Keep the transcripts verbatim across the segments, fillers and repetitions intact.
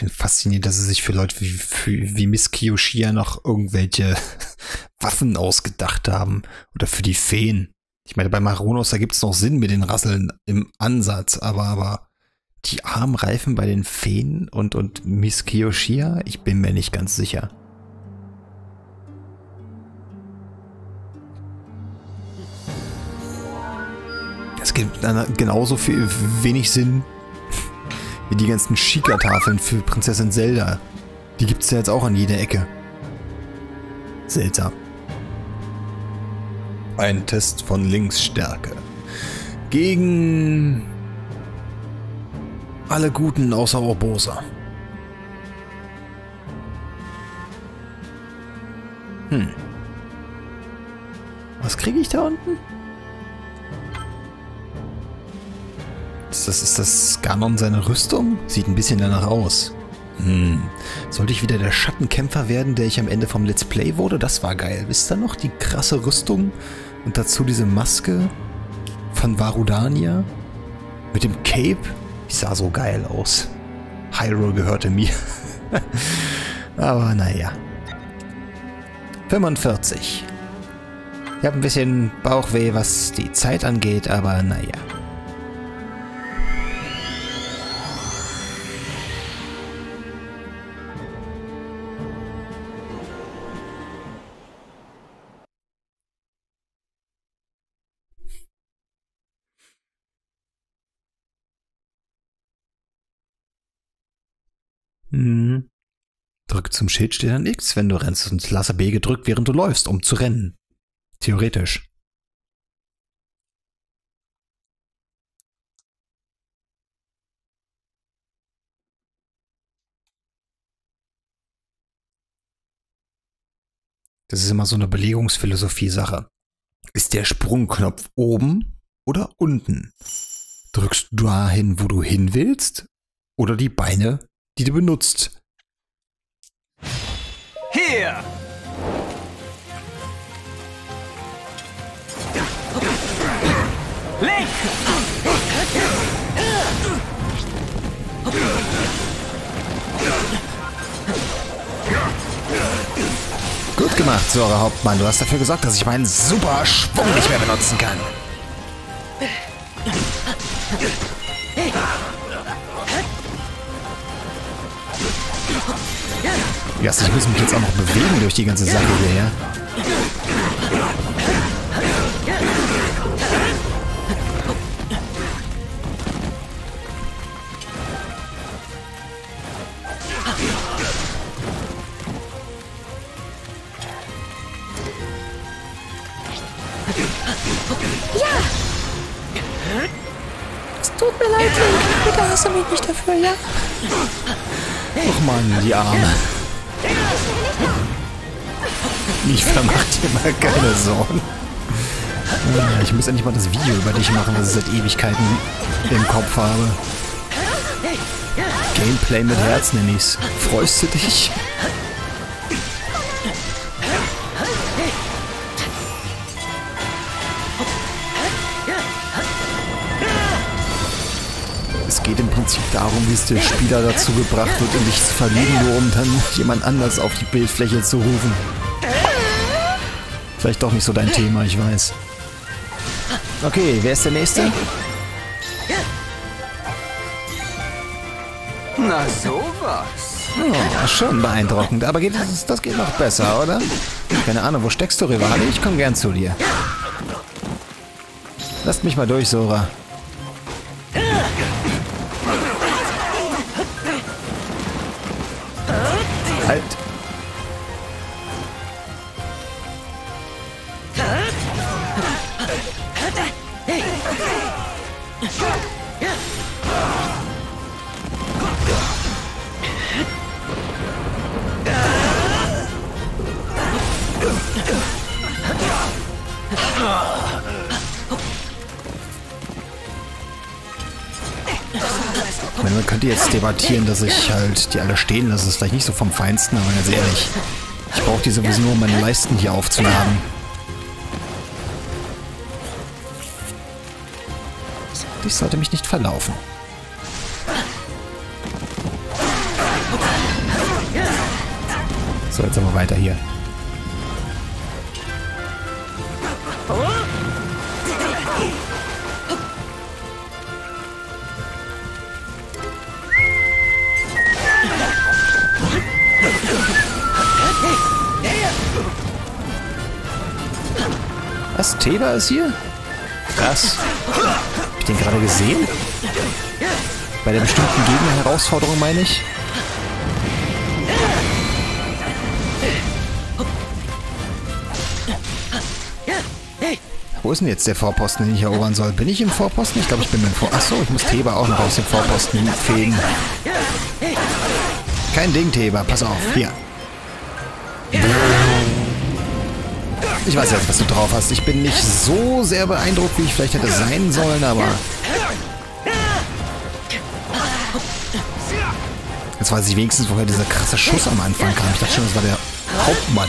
bin fasziniert, dass sie sich für Leute wie, für, wie Miss Kiyoshia noch irgendwelche Waffen ausgedacht haben. Oder für die Feen. Ich meine, bei Maronus, da gibt es noch Sinn mit den Rasseln im Ansatz. Aber, aber die Armreifen bei den Feen und, und Miss Kiyoshia, ich bin mir nicht ganz sicher. Es gibt genauso viel, wenig Sinn wie die ganzen Schickertafeln für Prinzessin Zelda. Die gibt es ja jetzt auch an jeder Ecke. Seltsam. Ein Test von Linksstärke. Gegen alle Guten außer Urbosa. Hm. Was kriege ich da unten? Ist das, ist das Ganon seine Rüstung? Sieht ein bisschen danach aus. Hm. Sollte ich wieder der Schattenkämpfer werden, der ich am Ende vom Let's Play wurde? Das war geil. Wisst ihr noch? Die krasse Rüstung und dazu diese Maske von Vah Rudania mit dem Cape. Ich sah so geil aus. Hyrule gehörte mir. Aber naja. fünfundvierzig. Ich habe ein bisschen Bauchweh, was die Zeit angeht, aber naja. Mhm. Drück zum Schild steht dann X, wenn du rennst, und lasse B gedrückt, während du läufst, um zu rennen. Theoretisch. Das ist immer so eine Belegungsphilosophie-Sache. Ist der Sprungknopf oben oder unten? Drückst du dahin, wo du hin willst, oder die Beine, die du benutzt? Hier! Link! Gut gemacht, Zora Hauptmann. Du hast dafür gesorgt, dass ich meinen super Schwung nicht mehr benutzen kann. Ja, ich muss mich jetzt auch noch bewegen durch die ganze Sache hier, ja? Ja! Es tut mir leid, Link. Bitte hasse mich nicht dafür, ja? Och Mann, die Arme. Ich vermag dir mal keine Sorgen. Ich muss endlich mal das Video über dich machen, das ich seit Ewigkeiten im Kopf habe. Gameplay mit Herz nenn ich's. Freust du dich? Es geht im Prinzip darum, wie es der Spieler dazu gebracht wird, um dich zu verlieben, nur um dann jemand anders auf die Bildfläche zu rufen. Vielleicht doch nicht so dein Thema, ich weiß. Okay, wer ist der Nächste? Na sowas. Oh, schon beeindruckend, aber geht, das, das geht noch besser, oder? Keine Ahnung, wo steckst du, Rivale? Ich komme gern zu dir. Lasst mich mal durch, Sora. Halt! Man könnte jetzt debattieren, dass ich halt die alle stehen lasse. Das ist vielleicht nicht so vom Feinsten, aber ganz ehrlich. Ich brauche die sowieso nur, um meine Leisten hier aufzuladen. Ich sollte mich nicht verlaufen. So, jetzt aber weiter hier. Was? Teba ist hier? Krass. Hab ich den gerade gesehen? Bei der bestimmten Gegner-Herausforderung meine ich. Wo ist denn jetzt der Vorposten, den ich erobern soll? Bin ich im Vorposten? Ich glaube, ich bin im Vorposten. Achso, ich muss Teba auch noch aus dem Vorposten fegen. Kein Ding, Teba. Pass auf. Hier. Ich weiß jetzt, was du drauf hast. Ich bin nicht so sehr beeindruckt, wie ich vielleicht hätte sein sollen, aber... Jetzt weiß ich wenigstens, woher dieser krasse Schuss am Anfang kam. Ich dachte schon, das war der Hauptmann.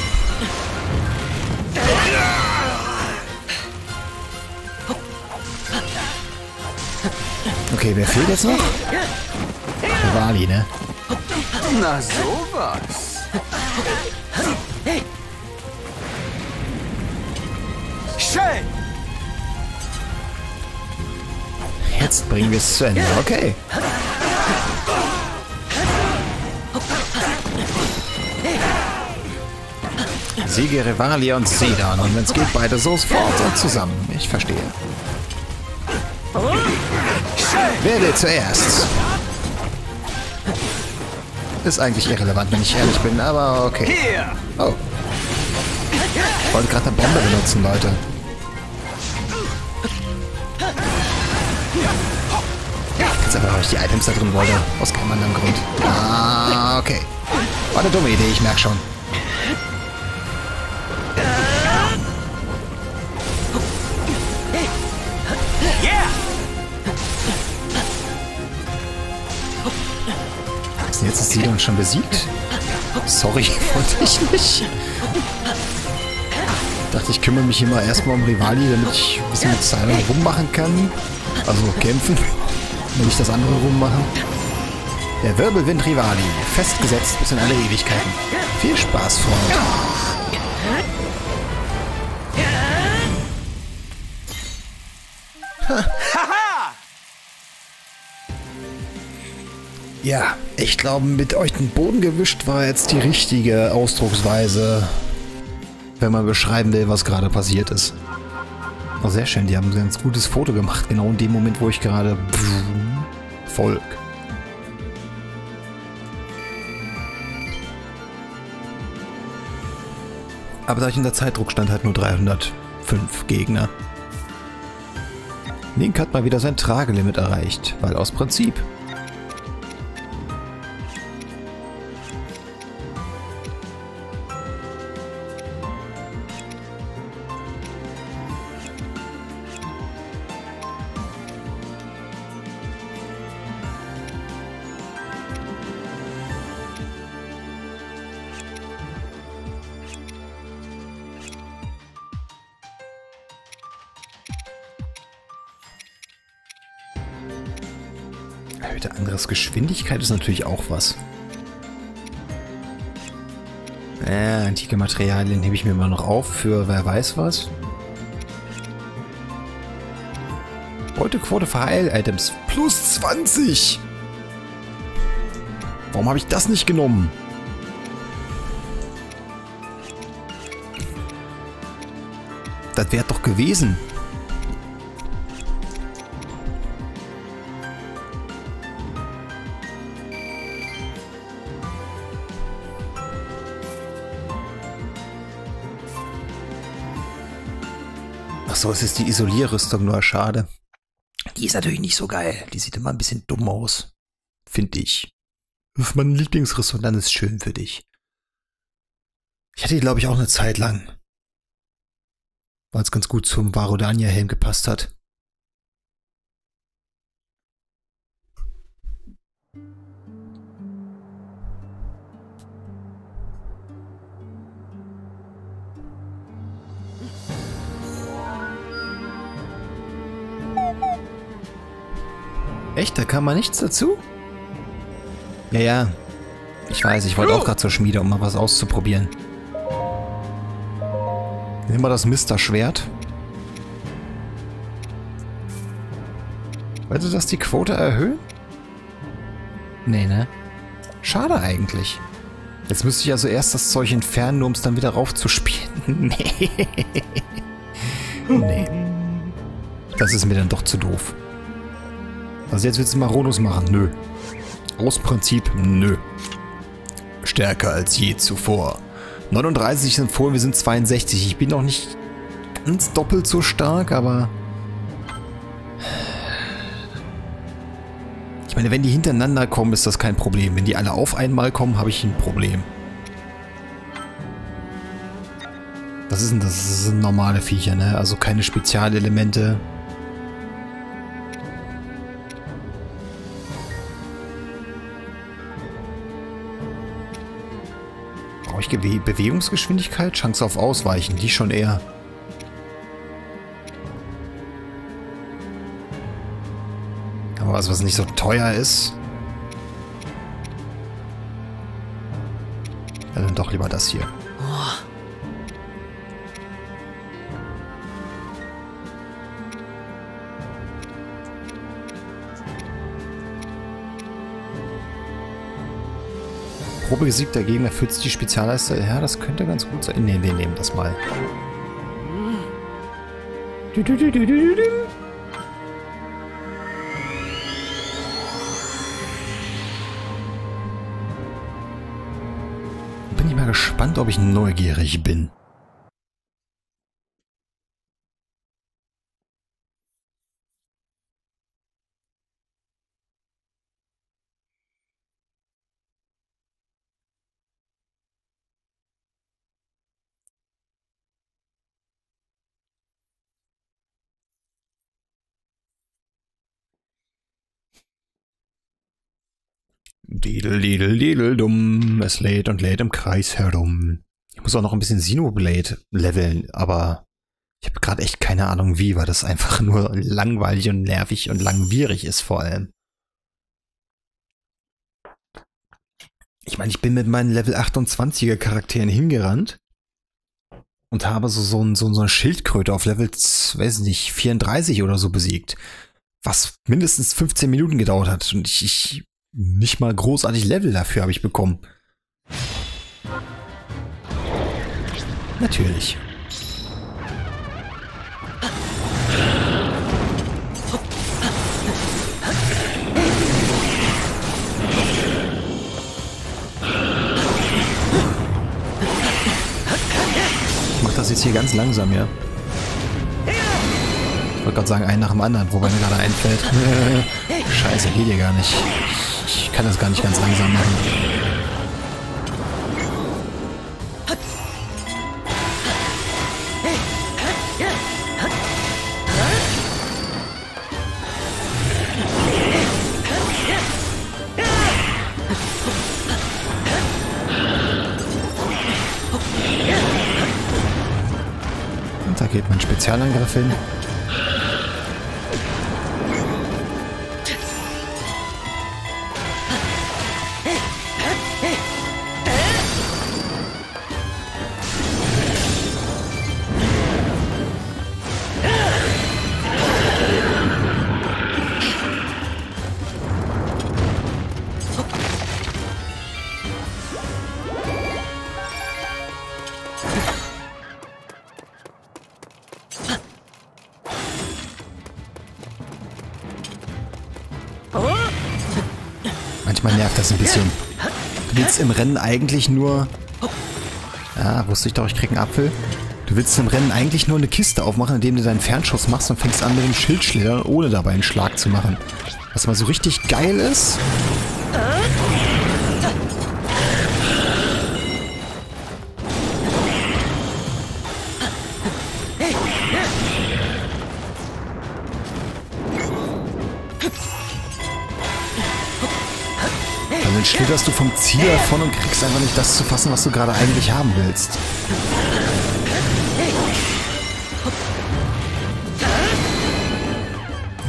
Okay, wer fehlt jetzt noch? Revali, ne? Na sowas. Jetzt bringen wir es zu Ende. Okay. Siege Revali und Sidon. Und wenn es geht, beide sofort und zusammen. Ich verstehe. Wer will zuerst? Ist eigentlich irrelevant, wenn ich ehrlich bin, aber okay. Oh. Ich wollte gerade eine Bombe benutzen, Leute. Ganz einfach, weil ich die Items da drin wollte. Aus keinem anderen Grund. Ah, okay. War eine dumme Idee, ich merke schon. Jetzt ist Sidon schon besiegt. Sorry, wollte ich nicht. Ich dachte, ich kümmere mich immer erstmal um Rivali, damit ich ein bisschen mit Sidon rummachen kann. Also kämpfen, wenn ich das andere rummache. Der Wirbelwind Rivali, festgesetzt bis in alle Ewigkeiten. Viel Spaß, Freunde. Ja, ich glaube, mit euch den Boden gewischt war jetzt die richtige Ausdrucksweise, wenn man beschreiben will, was gerade passiert ist. Oh, sehr schön, die haben ein ganz gutes Foto gemacht, genau in dem Moment, wo ich gerade... Volk. Aber da ich unter Zeitdruck stand, halt nur dreihundertfünf Gegner. Link hat mal wieder sein Tragelimit erreicht, weil aus Prinzip... Mit anderes Geschwindigkeit ist natürlich auch was. Äh, antike Materialien hebe ich mir immer noch auf für wer weiß was. Beutequote für Heil-Items plus zwanzig. Warum habe ich das nicht genommen? Das wäre doch gewesen. So, es ist die Isolierrüstung, nur schade. Die ist natürlich nicht so geil. Die sieht immer ein bisschen dumm aus. Finde ich. Wirf mal eine Lieblingsrüstung, dann ist schön für dich. Ich hatte die, glaube ich, auch eine Zeit lang. Weil es ganz gut zum Vah Rudania Helm gepasst hat. Echt? Da kann man nichts dazu? Ja, ja. Ich weiß, ich wollte auch gerade zur Schmiede, um mal was auszuprobieren. Nehmen wir das Mister-Schwert. Wollte das die Quote erhöhen? Nee, ne? Schade eigentlich. Jetzt müsste ich also erst das Zeug entfernen, nur um es dann wieder raufzuspielen. Nee. Nee. Das ist mir dann doch zu doof. Also jetzt willst du Maronus machen? Nö. Aus Prinzip, nö. Stärker als je zuvor. neununddreißig sind vorhin, wir sind zweiundsechzig. Ich bin noch nicht ganz doppelt so stark, aber... Ich meine, wenn die hintereinander kommen, ist das kein Problem. Wenn die alle auf einmal kommen, habe ich ein Problem. Was ist denn das? Das sind normale Viecher, ne? Also keine Spezialelemente. Brauche ich Gewe- Bewegungsgeschwindigkeit? Chance auf Ausweichen, die schon eher... Also was nicht so teuer ist. Ja, dann doch lieber das hier. Oh. Probesieg dagegen, da fühlt sich die Spezialleiste. Ja, das könnte ganz gut sein. Ne, wir nehmen das mal. Du, du, du, du, du, du. Gespannt, ob ich neugierig bin. Didel, didel, didel, dumm. Es lädt und lädt im Kreis herum. Ich muss auch noch ein bisschen Xenoblade leveln, aber ich habe gerade echt keine Ahnung wie, weil das einfach nur langweilig und nervig und langwierig ist vor allem. Ich meine, ich bin mit meinen Level achtundzwanziger Charakteren hingerannt und habe so, so, ein, so, so eine Schildkröte auf Level, weiß nicht, vierunddreißig oder so besiegt. Was mindestens fünfzehn Minuten gedauert hat und ich... ich nicht mal großartig Level dafür habe ich bekommen. Natürlich. Ich mache das jetzt hier ganz langsam, ja. Ich wollte gerade sagen, einen nach dem anderen, wobei mir gerade einfällt. Scheiße, geht ja gar nicht. Ich kann das gar nicht ganz langsam machen. Und da geht mein Spezialangriff hin. Ein bisschen. Du willst im Rennen eigentlich nur... Ja, wusste ich doch, ich krieg einen Apfel. Du willst im Rennen eigentlich nur eine Kiste aufmachen, indem du deinen Fernschuss machst und fängst an mit dem Schildschlittern, ohne dabei einen Schlag zu machen. Was mal so richtig geil ist. Schlitterst du vom Ziel davon und kriegst einfach nicht das zu fassen, was du gerade eigentlich haben willst.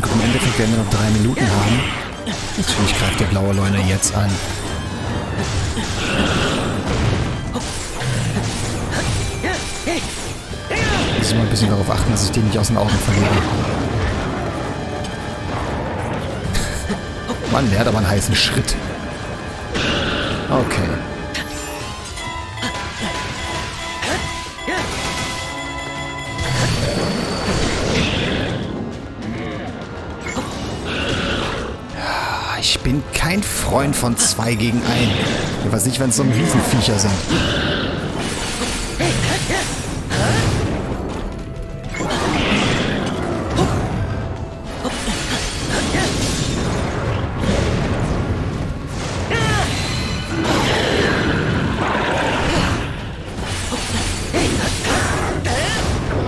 Und im Endeffekt werden wir noch drei Minuten haben. Natürlich greift der blaue Leune jetzt an. muss immer ein bisschen darauf achten, dass ich den nicht aus den Augen verliere. Mann, der hat aber einen heißen Schritt. Okay. Ich bin kein Freund von zwei gegen ein. Ich weiß nicht, wenn es so ein Riesenviecher sind.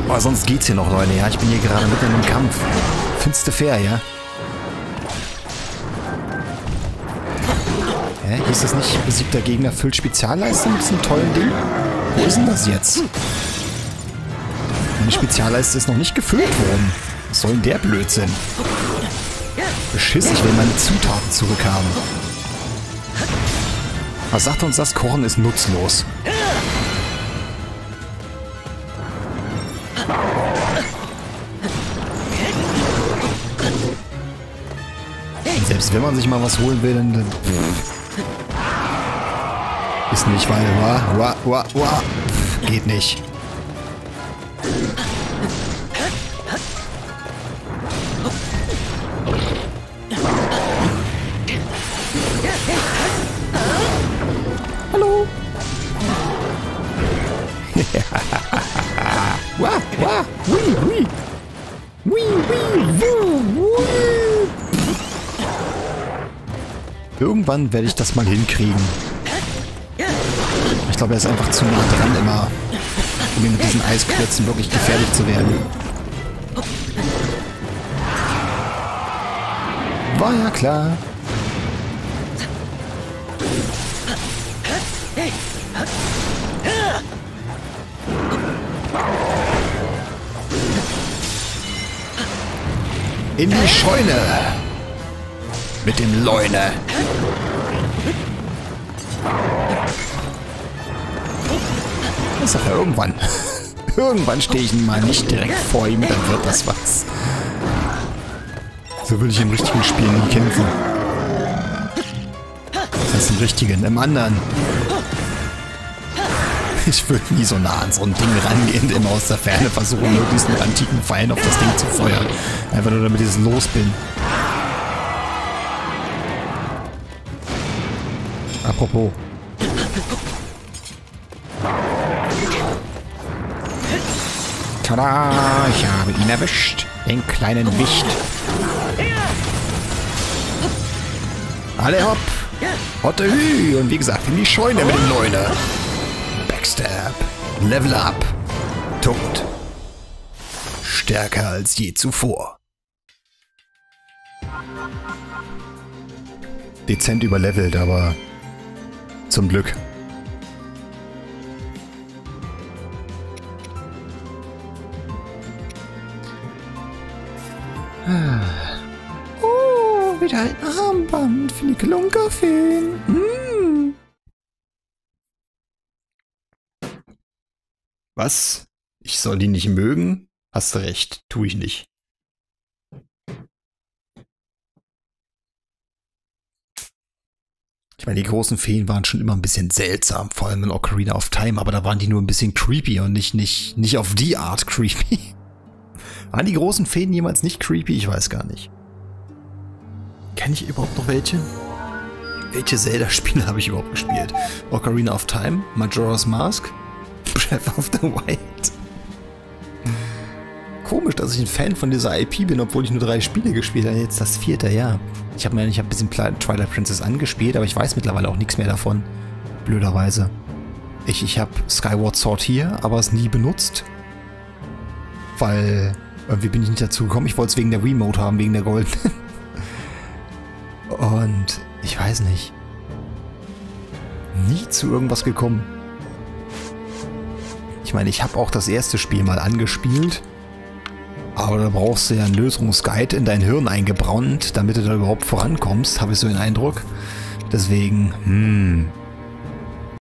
Aber sonst geht's hier noch, Leute. Ja, ich bin hier gerade mitten in einem Kampf. Findest du fair, ja? Hä? Ist das nicht besiegter Gegner füllt Spezialleistung mit einem tollen Ding? Wo ist denn das jetzt? Meine Spezialleiste ist noch nicht gefüllt worden. Was soll denn der Blödsinn? Beschiss, ich will meine Zutaten zurückhaben. Was sagt uns das? Korn ist nutzlos. Und selbst wenn man sich mal was holen will, dann... Ist nicht, weil... Wa, wa, wa, geht nicht. Hallo. Wa, wa, hui, hui. Hui, hui, hui, hui. Irgendwann werde ich das mal hinkriegen. Ich glaube, er ist einfach zu nah dran, immer, um mit diesen Eisklötzen wirklich gefährlich zu werden. War ja klar. In die Scheune! Mit dem Leune! Ich sag ja, irgendwann. Irgendwann stehe ich mal nicht direkt vor ihm, dann wird das was. So will ich im richtigen Spiel nie kämpfen. Das heißt im richtigen, im anderen. Ich würde nie so nah an so ein Ding rangehen, immer aus der Ferne versuchen, möglichst mit antiken Pfeilen auf das Ding zu feuern. Einfach nur, damit ich es los bin. Apropos. Tada! Ich habe ihn erwischt. Den kleinen Wicht. Alle hopp! Hotte hü! Und wie gesagt, in die Scheune mit dem Neuner. Backstab. Level up. Tod. Stärker als je zuvor. Dezent überlevelt, aber zum Glück. Oh, wieder ein Armband für die Klunkerfeen. Mm. Was? Ich soll die nicht mögen? Hast recht, tue ich nicht. Ich meine, die großen Feen waren schon immer ein bisschen seltsam, vor allem in Ocarina of Time, aber da waren die nur ein bisschen creepy und nicht, nicht, nicht auf die Art creepy. Waren die großen Feen jemals nicht creepy? Ich weiß gar nicht. Kenne ich überhaupt noch welche? Welche Zelda-Spiele habe ich überhaupt gespielt? Ocarina of Time? Majora's Mask? Breath of the Wild? Komisch, dass ich ein Fan von dieser I P bin, obwohl ich nur drei Spiele gespielt habe. Jetzt das vierte, ja. Ich habe mir, ich habe ein bisschen Twilight Princess angespielt, aber ich weiß mittlerweile auch nichts mehr davon. Blöderweise. Ich, ich habe Skyward Sword hier, aber es nie benutzt. Weil... Irgendwie bin ich nicht dazu gekommen. Ich wollte es wegen der Remote haben, wegen der goldenen. Und ich weiß nicht. Nie zu irgendwas gekommen. Ich meine, ich habe auch das erste Spiel mal angespielt. Aber da brauchst du ja einen Lösungsguide in dein Hirn eingebrannt, damit du da überhaupt vorankommst, habe ich so den Eindruck. Deswegen, hm...